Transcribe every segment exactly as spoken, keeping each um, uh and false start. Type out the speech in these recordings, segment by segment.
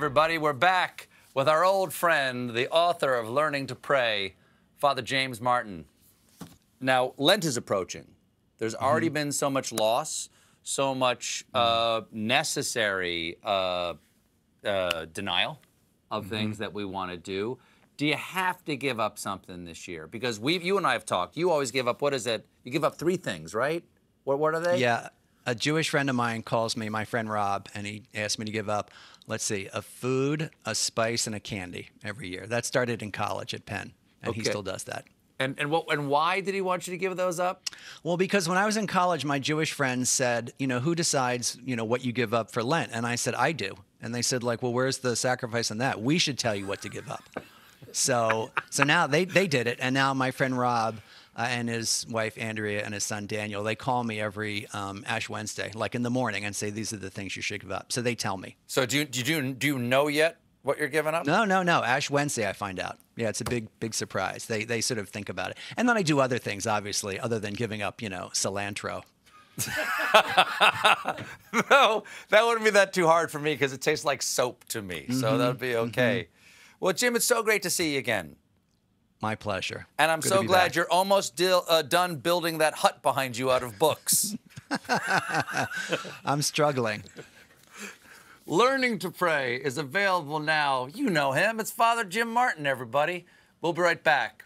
everybody. We're back with our old friend, the author of Learning to Pray, Father James Martin. Now, Lent is approaching. There's already mm-hmm. been so much loss, so much uh, necessary uh, uh, denial of mm-hmm. things that we want to do. Do you have to give up something this year? Because we've, you and I have talked. You always give up, what is it? You give up three things, right? What, what are they? Yeah. A Jewish friend of mine calls me, my friend Rob, and he asked me to give up, let's see, a food, a spice, and a candy every year. That started in college at Penn, and okay. he still does that. And and what and why did he want you to give those up? Well, because when I was in college, my Jewish friends said, you know, who decides, you know, what you give up for Lent? And I said, I do. And they said, like, well, where's the sacrifice in that? We should tell you what to give up. So so now they they did it, and now my friend Rob Uh, and his wife, Andrea, and his son, Daniel, they call me every um, Ash Wednesday, like in the morning, and say, these are the things you should give up. So they tell me. So do you, do you, do you know yet what you're giving up? No, no, no. Ash Wednesday, I find out. Yeah, it's a big, big surprise. They, they sort of think about it. And then I do other things, obviously, other than giving up, you know, cilantro. No, that wouldn't be that too hard for me because it tastes like soap to me. Mm-hmm. So that would be okay. Mm-hmm. Well, Jim, it's so great to see you again. My pleasure. And I'm Good so glad back. You're almost deal, uh, done building that hut behind you out of books. I'm struggling. Learning to Pray is available now. You know him. It's Father Jim Martin, everybody. We'll be right back.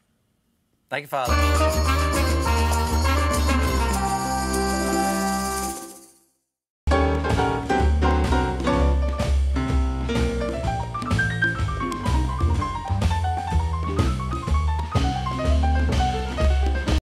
Thank you, Father.